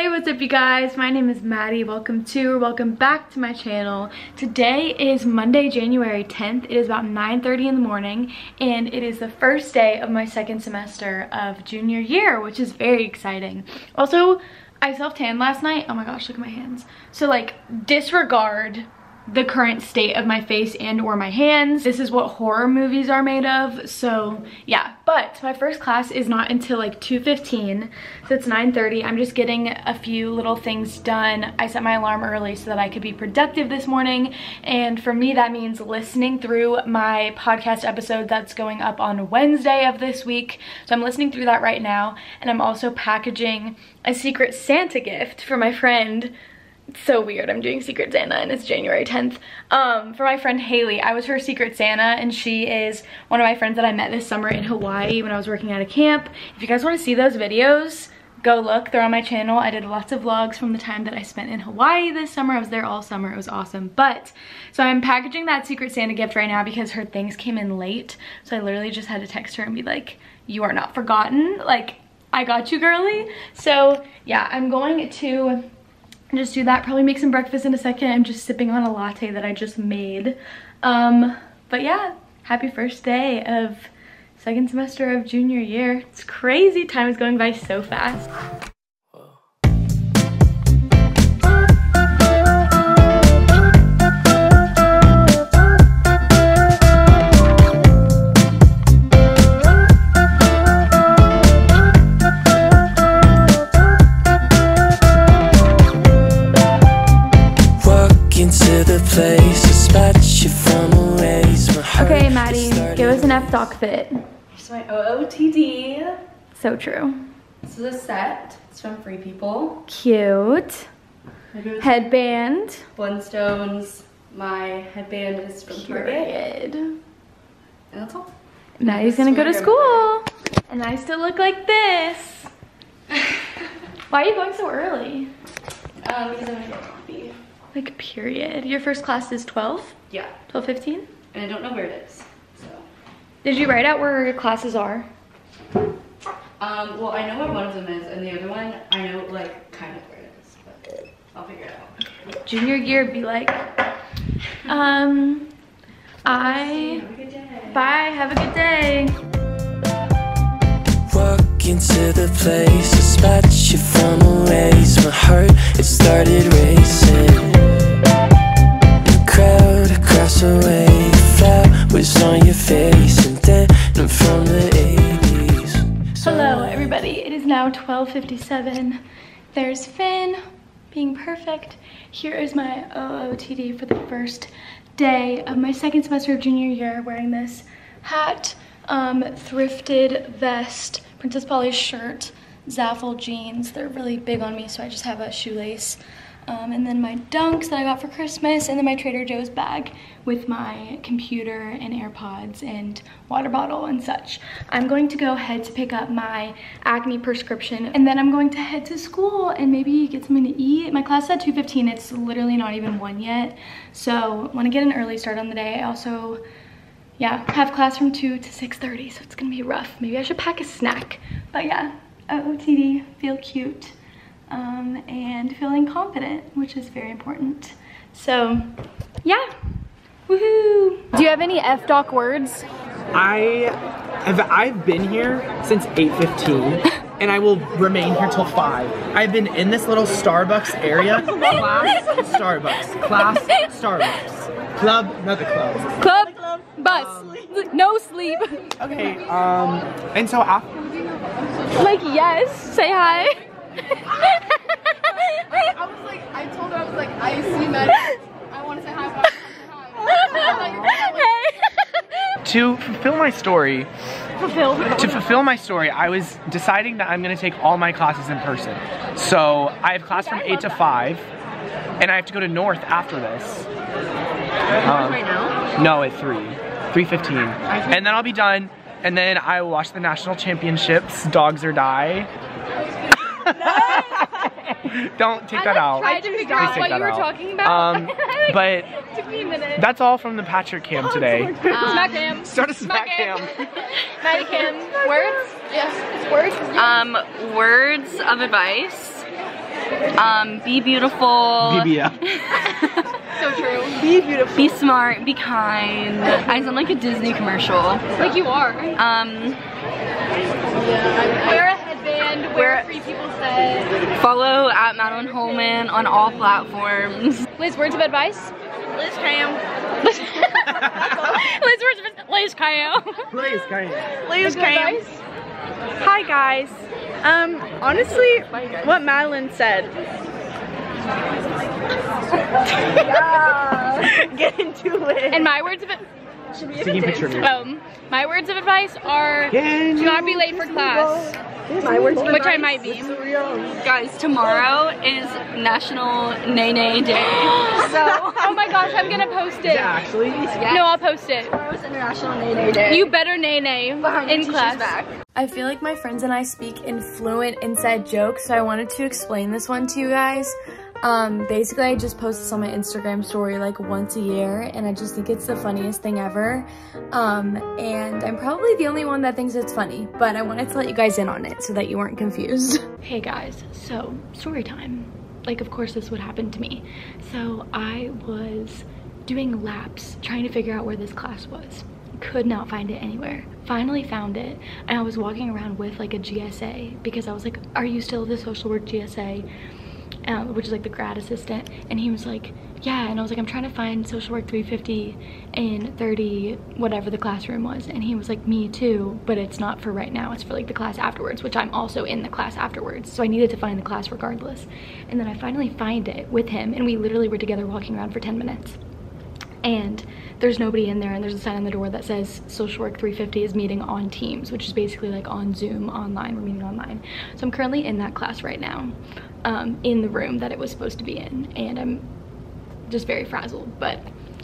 Hey, what's up you guys? My name is Maddie. Welcome back to my channel. Today is Monday, January 10th. It is about 9:30 in the morning and it is the first day of my second semester of junior year, which is very exciting. Also, I self-tanned last night. Oh my gosh, look at my hands. So like, disregard the current state of my face and or my hands. This is what horror movies are made of, so yeah. But my first class is not until like 2:15, so it's 9:30. I'm just getting a few little things done. I set my alarm early so that I could be productive this morning, and for me that means listening through my podcast episode that's going up on Wednesday of this week. So I'm listening through that right now, and I'm also packaging a Secret Santa gift for my friend. So weird, I'm doing Secret Santa and it's January 10th. For my friend Haley, I was her Secret Santa, and she is one of my friends that I met this summer in Hawaii when I was working at a camp. If you guys want to see those videos, go look, they're on my channel. I did lots of vlogs from the time that I spent in Hawaii this summer. I was there all summer, it was awesome. But, so I'm packaging that Secret Santa gift right now because her things came in late. So I literally just had to text her and be like, you are not forgotten. Like, I got you, girly. So yeah, I'm going to just do that, probably make some breakfast in a second. I'm just sipping on a latte that I just made. But yeah, happy first day of second semester of junior year. It's crazy, time is going by so fast. Okay, Maddie, give us an F-Doc fit. Here's my OOTD. So true. This is a set. It's from Free People. Cute. Headband. Blundstones. My headband is from Target. And that's all. Now he's gonna go to school. And I still look like this. Why are you going so early? Because I'm gonna get coffee. Like, period. Your first class is 12? Yeah. 12:15? And I don't know where it is, so. Did you write out where your classes are? Well, I know where one of them is, and the other one, I know, like, kind of where it is, but I'll figure it out. Junior year, be like, have a good day. Bye, have a good day. Walk into the place, I spot you from a ways. My heart, it started racing. The crowd across the way. Was on your face and then from the 80s. Hello everybody, it is now 12:57. There's Finn being perfect. Here is my OOTD for the first day of my second semester of junior year, wearing this hat, thrifted vest, Princess Polly shirt, Zaful jeans. They're really big on me, so I just have a shoelace. And then my Dunks that I got for Christmas, and then my Trader Joe's bag with my computer and AirPods and water bottle and such. I'm going to go ahead to pick up my acne prescription, and then I'm going to head to school and maybe get something to eat. My class is at 2:15. It's literally not even 1 yet, so I want to get an early start on the day. I also, yeah, have class from 2 to 6:30, so it's going to be rough. Maybe I should pack a snack, but yeah, OOTD, feel cute. And feeling confident, which is very important. So, yeah, woohoo! Do you have any F-Doc words? I've been here since 8:15, and I will remain here till 5. I've been in this little Starbucks area. Class, Starbucks, club, another club. Club, bus, no sleep. Okay, and so after. Like, yes, say hi. I told her, I see Maddie. I want to say hi, but I to fulfill my story. To fulfill my story, I was deciding that I'm going to take all my classes in person. So I have class from 8 to 5, and I have to go to North after this. Right now? No, at 3:15. And then I'll be done, and then I will watch the national championships, Dogs or Die. Don't take that out. I tried to figure out what you were talking about. But took me a minute. That's all from the Patrick Cam today. Smack Cam. Start a Smack Cam. Maddie Cam. Words? Yes, it's words. Words of advice. Be beautiful. BBL. So true. Be beautiful. Be smart. Be kind. I sound like a Disney commercial. Like you are. Wear a headband. Wear a Free People set. Follow at Madeline Holman on all platforms. Liz, words of advice? Liz Cram. Liz Cram. Hi guys. Honestly, what Madeline said. Get into it. And my words of advice. My words of advice are do not be late for class. My words of advice, which I might be. Guys, tomorrow is National Nay Nay Day. So, oh my gosh, I'm gonna post it. Yeah, actually. Yes. No, I'll post it. Tomorrow's International Nay Nay Day. You better nay nay in class. Back. I feel like my friends and I speak in fluent inside jokes, so I wanted to explain this one to you guys. Basically, I just post this on my Instagram story like once a year, and I just think it's the funniest thing ever. And I'm probably the only one that thinks it's funny, but I wanted to let you guys in on it so that you weren't confused. Hey guys, so story time. Like, of course this would happen to me. So I was doing laps, trying to figure out where this class was. Could not find it anywhere. Finally found it, and I was walking around with like a GSA because I was like, are you still the social work GSA? Which is like the grad assistant, and he was like, yeah, and I was like, I'm trying to find social work 350 and 30 whatever the classroom was, and he was like, me too, but it's not for right now, it's for like the class afterwards, which I'm also in the class afterwards, so I needed to find the class regardless. And then I finally find it with him, and we literally were together walking around for 10 minutes, and there's nobody in there, and there's a sign on the door that says social work 350 is meeting on Teams, which is basically like on Zoom online, we're meeting online. So I'm currently in that class right now, in the room that it was supposed to be in, and I'm just very frazzled, but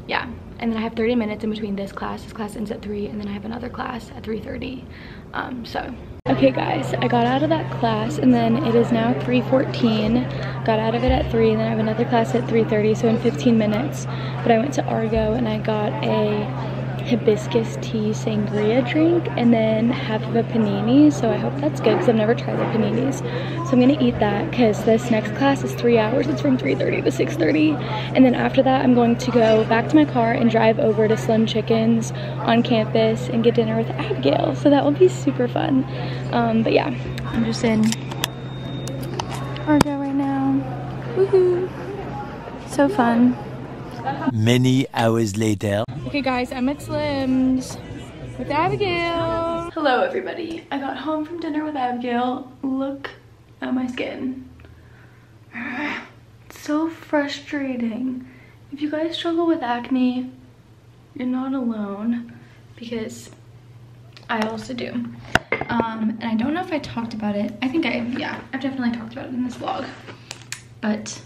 yeah. And then I have 30 minutes in between this class ends at 3, and then I have another class at 3:30, so. Okay guys, I got out of that class, and then it is now 3:14. Got out of it at 3, and then I have another class at 3:30, so in 15 minutes. But I went to Argo, and I got a hibiscus tea sangria drink, and then half of a panini, so I hope that's good, because I've never tried the paninis. So I'm gonna eat that, because this next class is 3 hours. It's from 3:30 to 6:30. And then after that, I'm going to go back to my car and drive over to Slim Chickens on campus and get dinner with Abigail, so that will be super fun. But yeah, I'm just in Argo right now. Woohoo! So fun. Many hours later. Okay guys, I'm at Slim's with Abigail. Hello everybody. I got home from dinner with Abigail. Look at my skin. It's so frustrating. If you guys struggle with acne, you're not alone, because I also do. And I don't know if I talked about it. I think I've definitely talked about it in this vlog. But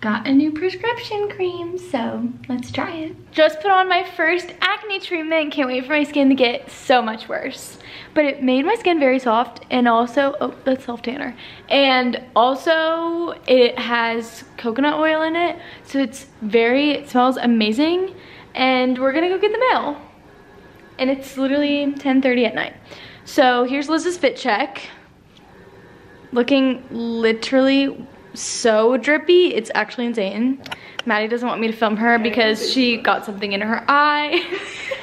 got a new prescription cream, so let's try it. Just put on my first acne treatment. Can't wait for my skin to get so much worse. But it made my skin very soft, and also, oh, that's self-tanner. And also, it has coconut oil in it, so it smells amazing. And we're gonna go get the mail. And it's literally 10:30 at night. So here's Liz's fit check. Looking literally so drippy, it's actually insane. Maddie doesn't want me to film her because she got something in her eye.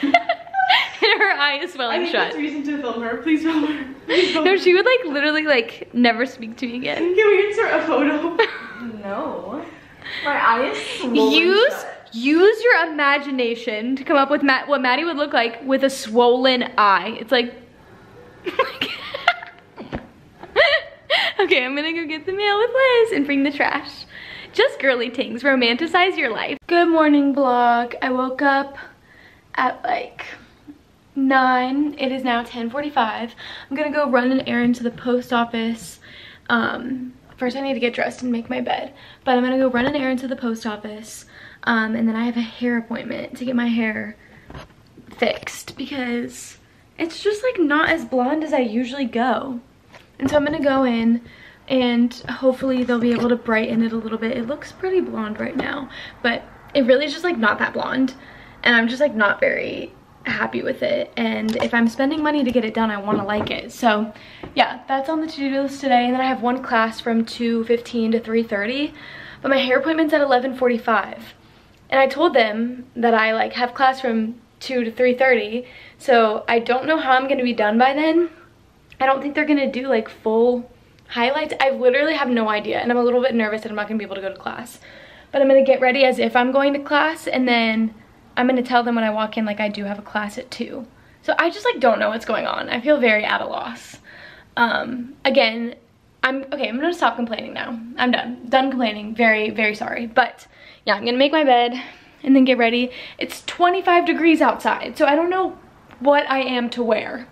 And her eye is swelling shut. That's reason to film her. Please film her. Please film her. She would like literally like never speak to me again. Can we insert a photo? No. My eye is swollen. Use your imagination to come up with what Maddie would look like with a swollen eye. It's like okay, I'm gonna go get the mail with Liz and bring the trash. Just girly things, romanticize your life. Good morning, vlog. I woke up at like 9. It is now 10:45. I'm gonna go run an errand to the post office. First I need to get dressed and make my bed, but I'm gonna go run an errand to the post office. And then I have a hair appointment to get my hair fixed because it's just like not as blonde as I usually go. And so I'm gonna go in and hopefully they'll be able to brighten it a little bit. It looks pretty blonde right now, but it really is just like not that blonde. And I'm just like not very happy with it, and if I'm spending money to get it done, I want to like it. So yeah, that's on the to-do list today. And then I have one class from 2:15 to 3:30, but my hair appointment's at 11:45, and I told them that I like have class from 2 to 3:30, so I don't know how I'm gonna be done by then. I don't think they're gonna do like full highlights. I literally have no idea, and I'm a little bit nervous that I'm not gonna be able to go to class, but I'm gonna get ready as if I'm going to class, and then I'm gonna tell them when I walk in like I do have a class at 2. So I just like don't know what's going on. I feel very at a loss. Again, I'm gonna stop complaining now. I'm done complaining. Very, very sorry. But yeah, I'm gonna make my bed and then get ready. It's 25 degrees outside, so I don't know what I am to wear.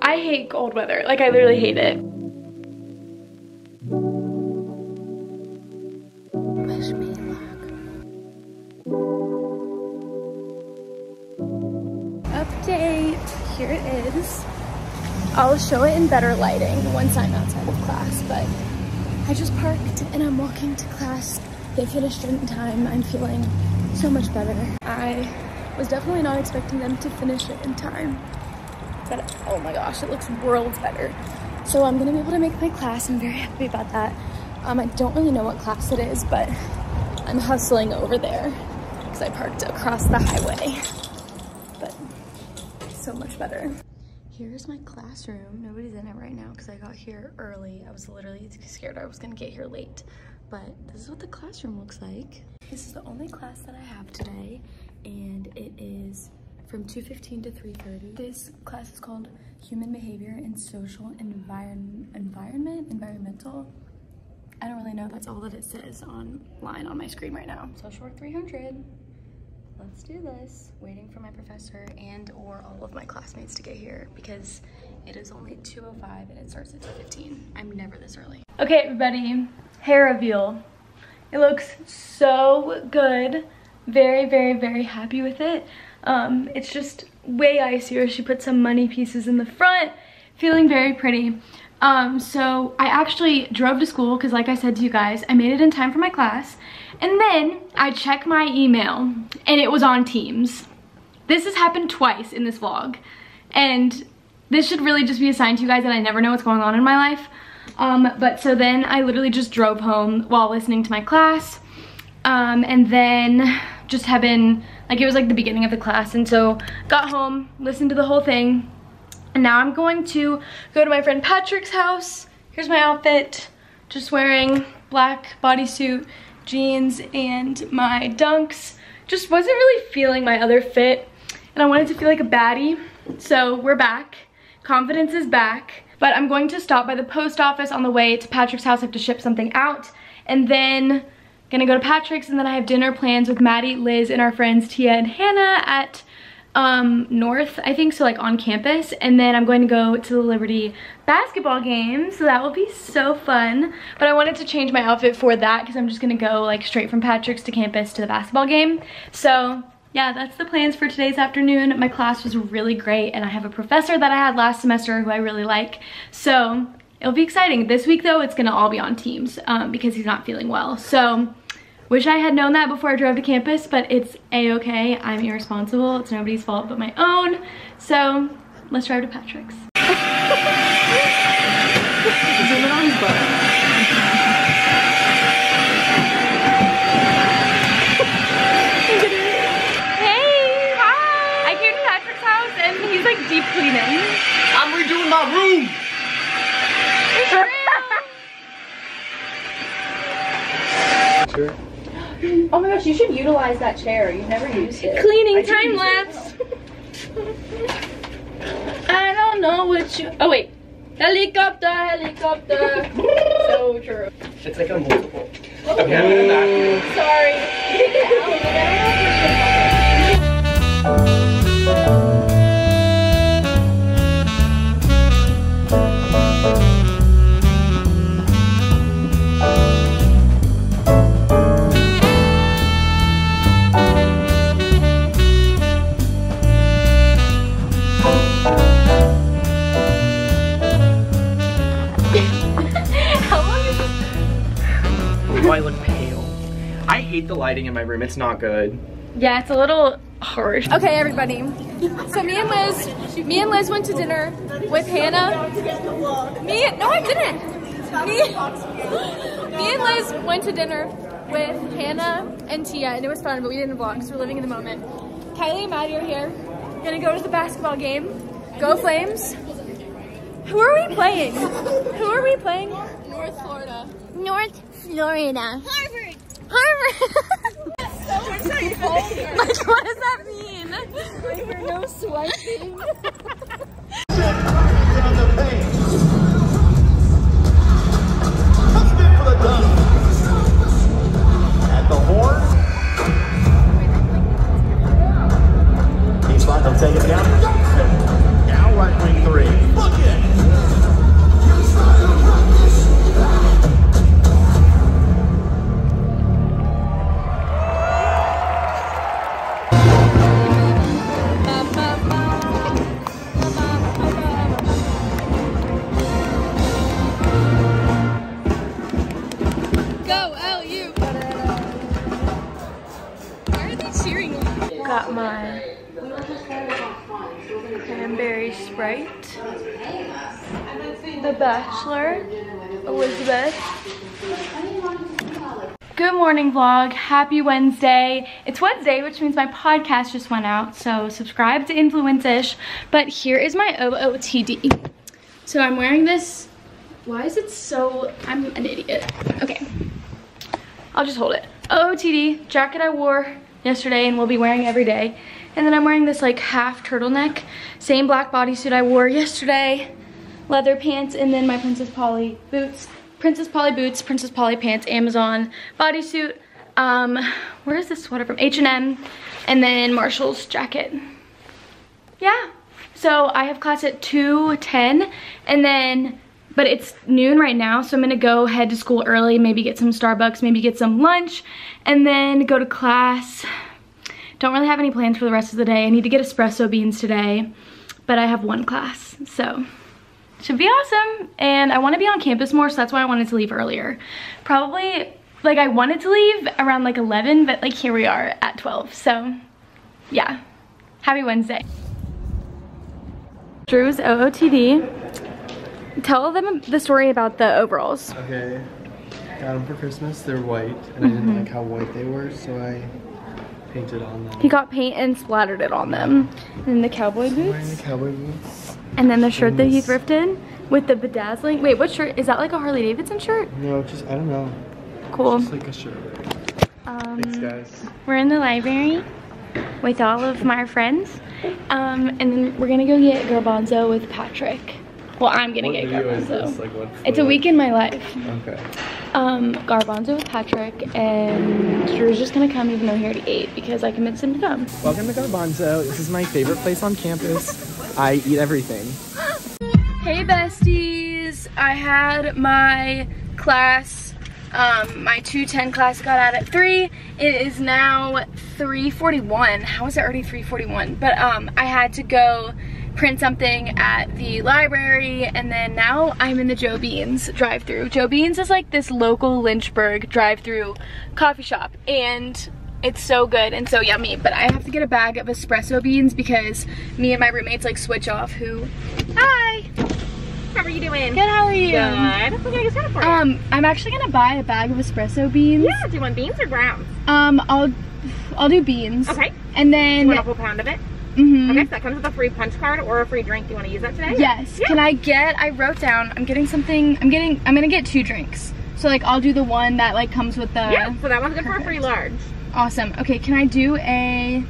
I hate cold weather. Like, I literally hate it. Wish me luck. Update. Here it is. I'll show it in better lighting once I'm outside of class, but I just parked and I'm walking to class. They finished in time. I'm feeling so much better. I was definitely not expecting them to finish it in time, but oh my gosh, it looks worlds better. So I'm gonna be able to make my class. I'm very happy about that. I don't really know what class it is, but I'm hustling over there because I parked across the highway, but so much better. Here's my classroom. Nobody's in it right now because I got here early. I was literally scared I was gonna get here late, but this is what the classroom looks like. This is the only class that I have today, and it is from 2:15 to 3:30. This class is called Human Behavior and Social Environmental. I don't really know. That's all that it says online on my screen right now. Social Work 300. Let's do this. Waiting for my professor and or all of my classmates to get here because it is only 2:05 and it starts at 2:15. I'm never this early. Okay, everybody, hair reveal. It looks so good. Very, very, very happy with it. It's just way icier. She put some money pieces in the front. Feeling very pretty. So I actually drove to school because like I said to you guys, I made it in time for my class, and then I checked my email and it was on Teams. This has happened twice in this vlog, and this should really just be a sign to you guys that I never know what's going on in my life. But so then I literally just drove home while listening to my class, and then just have been like, it was like the beginning of the class, and so got home, listened to the whole thing. And now I'm going to go to my friend Patrick's house. Here's my outfit. Just wearing black bodysuit, jeans, and my dunks. Just wasn't really feeling my other fit, and I wanted to feel like a baddie. So we're back. Confidence is back. But I'm going to stop by the post office on the way to Patrick's house. I have to ship something out. And then gonna go to Patrick's, and then I have dinner plans with Maddie, Liz, and our friends Tia and Hannah at North, I think, so like on campus. And then I'm going to go to the Liberty basketball game, so that will be so fun. But I wanted to change my outfit for that because I'm just gonna go like straight from Patrick's to campus to the basketball game. So yeah, that's the plans for today's afternoon. My class was really great, and I have a professor that I had last semester who I really like, so it'll be exciting. This week though, it's gonna all be on Teams because he's not feeling well. So wish I had known that before I drove to campus, but it's a-okay. I'm irresponsible. It's nobody's fault but my own. So let's drive to Patrick's. Zoom in on his butt. Hey! Hi! I came to Patrick's house and he's like deep cleaning. I'm redoing my room! It's real! Sure. Oh my gosh, you should utilize that chair. You've never used it. Cleaning time lapse. I don't know what you. Oh wait, helicopter. So true. It's like a multiple. Oh, okay. Sorry. I look pale. I hate the lighting in my room. It's not good. Yeah, it's a little hard. Okay, everybody. So me and Liz went to dinner with Hannah. Me and Liz went to dinner with Hannah and Tia, and it was fun, but we didn't vlog, so we're living in the moment. Kylie and Maddie are here. We're gonna go to the basketball game. Go Flames. Who are we playing? Who are we playing? North Florida. North Florida. Harvard. Harvard. Like, what does that mean? Like, no swiping. At the horn. Each line will take it down. Now right wing three. Look it. Got my cranberry Sprite, The Bachelor, Elizabeth. Good morning vlog, happy Wednesday. It's Wednesday, which means my podcast just went out, so subscribe to Influencish. But here is my OOTD. So I'm wearing this, why is it so, I'm an idiot. Okay, I'll just hold it. OOTD, jacket I wore yesterday and we'll be wearing every day, and then I'm wearing this like half turtleneck, same black bodysuit I wore yesterday, leather pants, and then my Princess Polly boots, Princess Polly pants, Amazon bodysuit, where is this sweater from? H and M, and then Marshall's jacket. Yeah, so I have class at 2:10, and then but it's noon right now, so I'm gonna go head to school early, maybe get some Starbucks, maybe get some lunch, and then go to class. Don't really have any plans for the rest of the day. I need to get espresso beans today, but I have one class, so should be awesome. And I wanna be on campus more, so that's why I wanted to leave earlier. Probably, like I wanted to leave around like 11, but like here we are at 12, so yeah. Happy Wednesday. Drew's OOTD. Tell them the story about the overalls. Okay, got them for Christmas. They're white, and I didn't like how white they were, so I painted on them. He got paint and splattered it on them. And the cowboy boots. I'm wearing the cowboy boots. And then the shirt that he thrifted with the bedazzling. Wait, what shirt? Is that like a Harley Davidson shirt? No, just, I don't know. Cool. It's just like a shirt. Thanks, guys. We're in the library with all of my friends, and then we're gonna go get Garbanzo with Patrick. Well, I'm gonna get Garbanzo. Like, it's a week in my life. Okay. Garbanzo with Patrick, and Drew's just gonna come even though he already ate because I convinced him to come. Welcome to Garbanzo. This is my favorite place on campus. I eat everything. Hey besties. I had my class, my 2:10 class got out at 3. It is now 3:41. How is it already 3:41? But I had to go print something at the library, and then now I'm in the Joe Beans drive-thru. Joe Beans is like this local Lynchburg drive-thru coffee shop, and it's so good and so yummy, but I have to get a bag of espresso beans because me and my roommates like switch off who... Hi! How are you doing? Good, how are you? Good. I'm gonna get started for you. I'm actually gonna buy a bag of espresso beans. Yeah, do you want beans or grounds? I'll do beans. Okay. And then... Do you want a whole pound of it? Mm-hmm. Okay, so that comes with a free punch card or a free drink. Do you want to use that today? Yes. Yeah. Can I get, I wrote down, I'm going to get 2 drinks. So like I'll do the one that like comes with the... Yeah, so that one's good. Perfect. For a free large. Awesome. Okay, can I do a,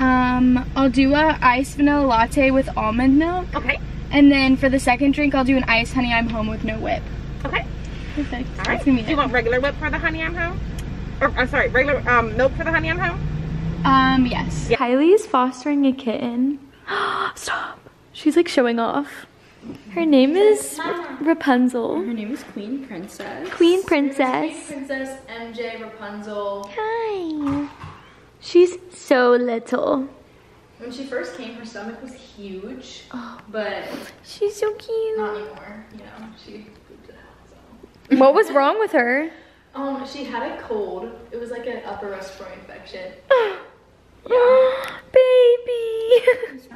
I'll do a iced vanilla latte with almond milk. Okay. And then for the second drink, I'll do an iced honey I'm home with no whip. Okay. Perfect. All right. Do you want regular whip for the honey I'm home? Or, I'm sorry, regular milk for the honey I'm home? Yes. Yeah. Kylie's fostering a kitten. Stop. She's like showing off. Her name is Rapunzel. Her name is Queen Princess. Queen Princess. Queen Princess MJ Rapunzel. Hi. She's so little. When she first came, her stomach was huge, but she's so cute. Not anymore. You know, she pooped it out, so. What was wrong with her? She had a cold. It was like an upper respiratory infection. Baby.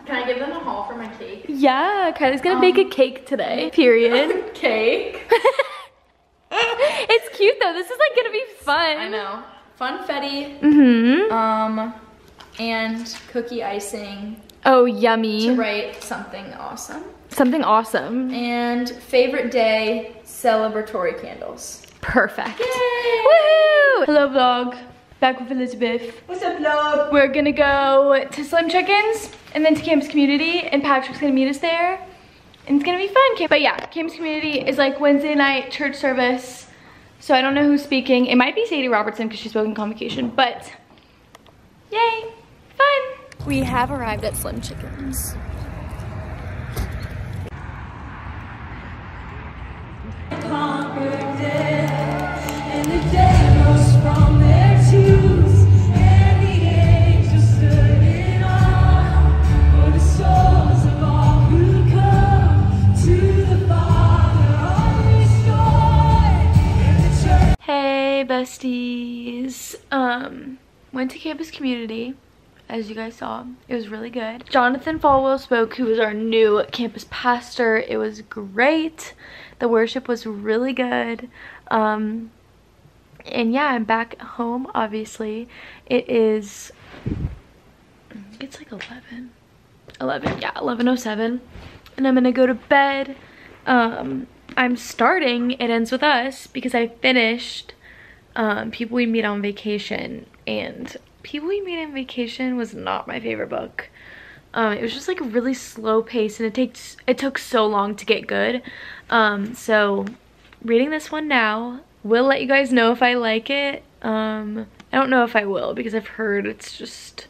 Can I give them a haul for my cake? Yeah, Kylie's gonna bake a cake today, period. Cake? It's cute though, this is like gonna be fun. I know, funfetti, and cookie icing. Oh, yummy. To write something awesome. Something awesome. And favorite day, celebratory candles. Perfect. Yay! Woohoo! Hello vlog, back with Elizabeth. What's up vlog? We're gonna go to Slim Chickens and then to Camp's Community, and Patrick's gonna meet us there. And it's gonna be fun. But yeah, Camp's Community is like Wednesday night church service. So I don't know who's speaking. It might be Sadie Robertson because she spoke in convocation, but yay, fun. We have arrived at Slim Chickens. Hey besties, went to Campus Community, as you guys saw. It was really good. Jonathan Falwell spoke, who was our new campus pastor. It was great. The worship was really good. And yeah, I'm back home, obviously. It is, I think it's like 11, yeah, 11:07. And I'm gonna go to bed. I'm starting It Ends With Us because I finished People We Meet on Vacation, and People We Meet on Vacation was not my favorite book. It was just like a really slow pace, and it took so long to get good. So reading this one now, will let you guys know if I like it. I don't know if I will because I've heard it's just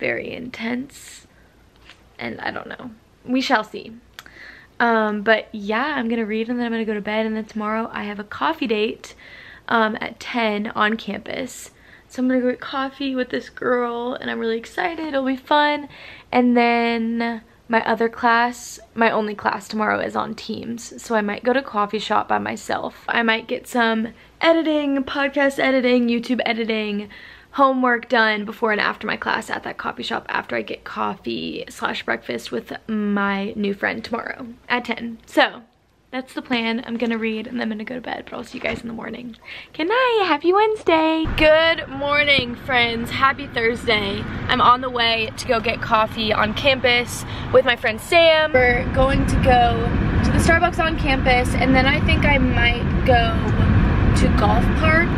very intense, and I don't know. We shall see. But yeah, I'm gonna read and then I'm gonna go to bed, and then tomorrow I have a coffee date at 10 on campus. So I'm gonna go get coffee with this girl, and I'm really excited, it'll be fun. And then my other class, my only class tomorrow, is on Teams. So I might go to a coffee shop by myself. I might get some editing, podcast editing, YouTube editing, homework done before and after my class at that coffee shop after I get coffee/breakfast with my new friend tomorrow at 10. So that's the plan. I'm gonna read and then I'm gonna go to bed, but I'll see you guys in the morning. Good night, happy Wednesday. Good morning, friends, happy Thursday. I'm on the way to go get coffee on campus with my friend Sam. We're going to go to the Starbucks on campus, and then I think I might go to Golf Park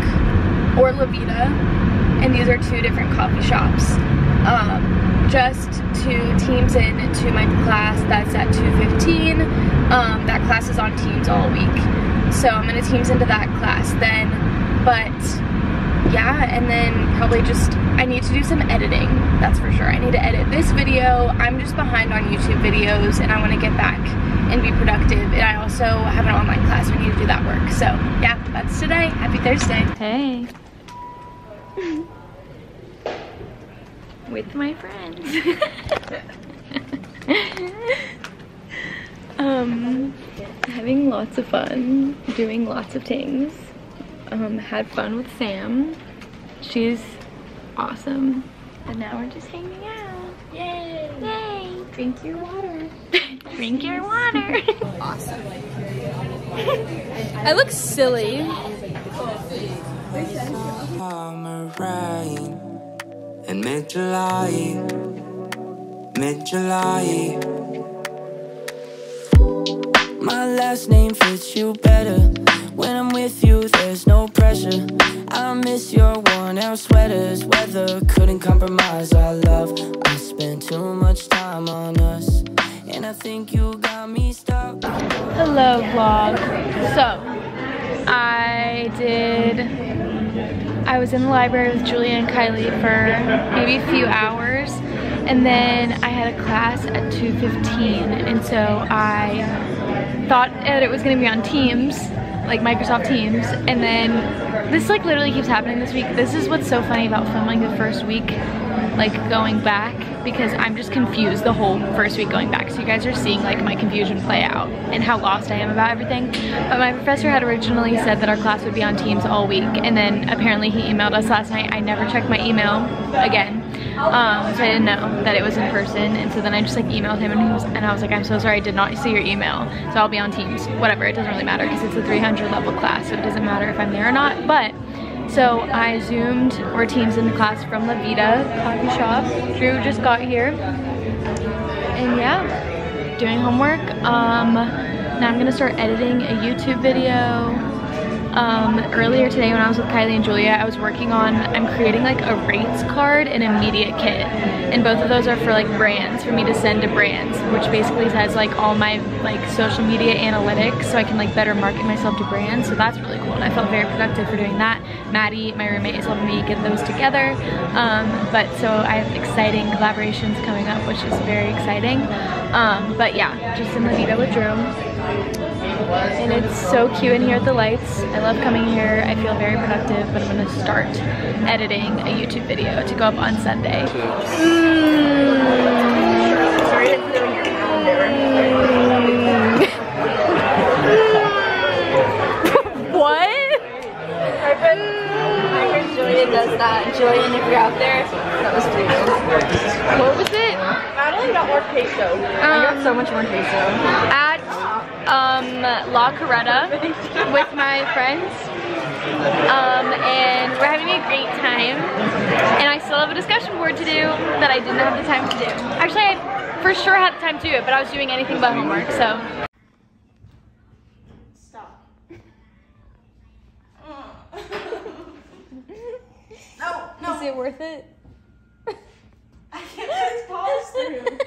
or La Vida. And these are two different coffee shops. Just to Teams in to my class that's at 2:15. That class is on Teams all week. So I'm gonna Teams into that class then. But yeah, and then probably just, I need to do some editing, that's for sure. I need to edit this video. I'm just behind on YouTube videos and I wanna get back and be productive. And I also have an online class, so I need to do that work. So yeah, that's today. Happy Thursday. Hey. With my friends. Having lots of fun, doing lots of things. Had fun with Sam. She's awesome. And now we're just hanging out. Yay! Yay! Drink your water. Drink your water. Awesome. I look silly. Summer rain in mid-July, mid-July. My last name fits you better. When I'm with you, there's no pressure. I miss your worn-out sweaters. Weather couldn't compromise our love. I spent too much time on us, and I think you got me stuck. Hello, vlog. So, I was in the library with Julia and Kylie for maybe a few hours, and then I had a class at 2:15, and so I thought that it was gonna be on Teams, like Microsoft Teams, and then this like literally keeps happening this week. This is what's so funny about filming the first week, like going back, because I'm just confused the whole first week going back. So you guys are seeing like my confusion play out and how lost I am about everything. But my professor had originally said that our class would be on Teams all week, and then apparently he emailed us last night. I never checked my email again. So I didn't know that it was in person, and so then I just like emailed him, and I was like, I'm so sorry, I did not see your email, so I'll be on Teams, whatever, it doesn't really matter because it's a 300 level class, so it doesn't matter if I'm there or not. But so I zoomed or Teams in the class from La Vida coffee shop. Drew just got here, and yeah, doing homework. Now I'm gonna start editing a YouTube video. Earlier today when I was with Kylie and Julia, I was working on, I'm creating like a rates card and a media kit, and both of those are for like brands, for me to send to brands, which basically has like all my like social media analytics, so I can like better market myself to brands. So that's really cool, and I felt very productive for doing that. Maddie, my roommate, is helping me get those together, but so I have exciting collaborations coming up, which is very exciting. But yeah, just in La Vida with Drew. And it's so cute in here at the lights. I love coming here. I feel very productive, but I'm going to start editing a YouTube video to go up on Sunday. What? My friend Julia does that. Julian, if you're out there, that was too. What was it? Madeline got more queso. I got so much more queso. At La Carreta with my friends, and we're having a great time, and I still have a discussion board to do that I didn't have the time to do. Actually, I for sure had the time to do it, but I was doing anything but homework, so. Stop. No, no. Is it worth it? I can't let it pause through.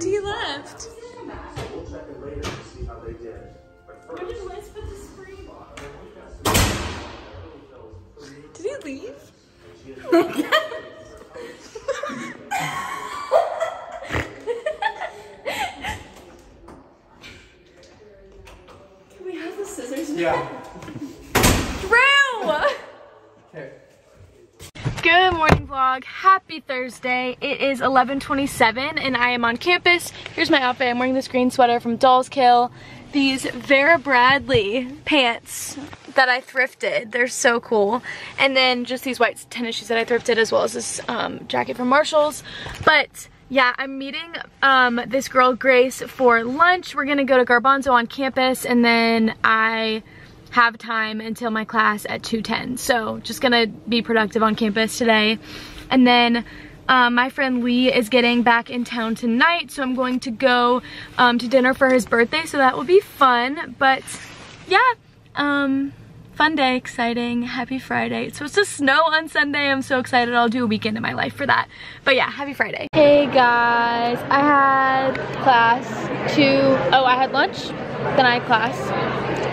He left. We'll check in later to see how they did. Did he leave? Can we have the scissors now? Yeah. Drew! Okay. Good morning, vlog. Happy Thursday. It is 11:27 and I am on campus. Here's my outfit. I'm wearing this green sweater from Dolls Kill. These Vera Bradley pants that I thrifted. They're so cool. And then just these white tennis shoes that I thrifted, as well as this jacket from Marshall's. But yeah, I'm meeting this girl, Grace, for lunch. We're gonna go to Garbanzo on campus, and then I have time until my class at 2:10, so just gonna be productive on campus today. And then my friend Lee is getting back in town tonight, so I'm going to go to dinner for his birthday, so that will be fun. But yeah, fun day, exciting, happy Friday. It's supposed to snow on Sunday. I'm so excited. I'll do a weekend in my life for that. But yeah, happy Friday. Hey guys, I had class I had lunch, then I had class.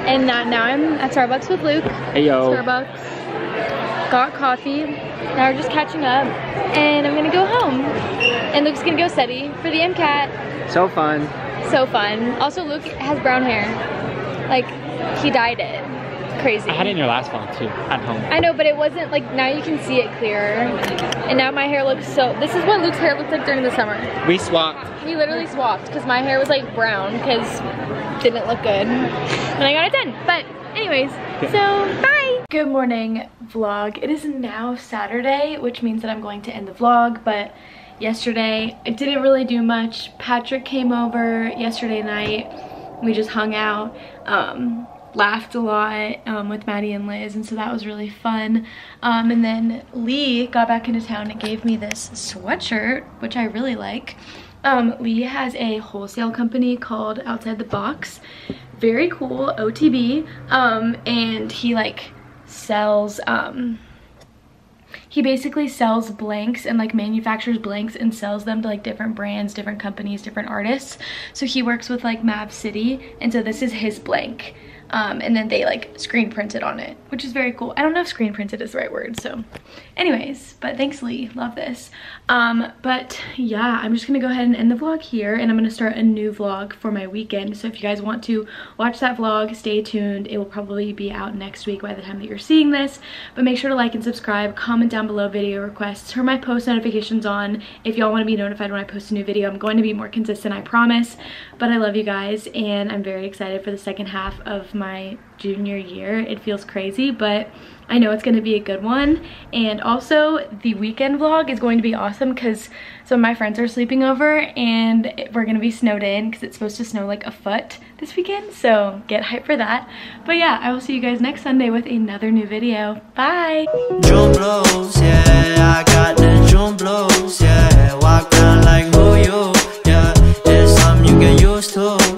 And now I'm at Starbucks with Luke. Hey yo. Starbucks. Got coffee. Now we're just catching up. And I'm gonna go home. And Luke's gonna go study for the MCAT. So fun. So fun. Also, Luke has brown hair. Like, he dyed it. Crazy. I had it in your last one too, at home. I know, but it wasn't like, now you can see it clearer. And now my hair looks so, this is what Luke's hair looked like during the summer. We swapped. We literally swapped, because my hair was like brown, because didn't look good, and I got a 10. But anyways, so bye. Good morning, vlog. It is now Saturday, which means that I'm going to end the vlog, but yesterday I didn't really do much. Patrick came over yesterday night. We just hung out, laughed a lot with Maddie and Liz, and so that was really fun. And then Lee got back into town and gave me this sweatshirt, which I really like. Lee has a wholesale company called Outside the Box. Very cool, OTB. And he like sells he basically sells blanks and like manufactures blanks and sells them to like different brands, different companies, different artists. So he works with like Mav City, and so this is his blank. And then they like screen printed on it, which is very cool. I don't know if screen printed is the right word, so anyways, but thanks Lee, love this. But yeah, I'm just gonna go ahead and end the vlog here, and I'm gonna start a new vlog for my weekend. So if you guys want to watch that vlog, stay tuned. It will probably be out next week by the time that you're seeing this, but make sure to like and subscribe, comment down below video requests, turn my post notifications on if y'all want to be notified when I post a new video. I'm going to be more consistent, I promise, but I love you guys, and I'm very excited for the second half of my junior year. It feels crazy, but I know it's going to be a good one. And also the weekend vlog is going to be awesome because some of my friends are sleeping over, and we're going to be snowed in because it's supposed to snow like a foot this weekend, so get hyped for that. But yeah, I will see you guys next Sunday with another new video. Bye. Drum blows, yeah, I got the drum blows, yeah, walk down like yo-yo, yeah, it's something you get used to.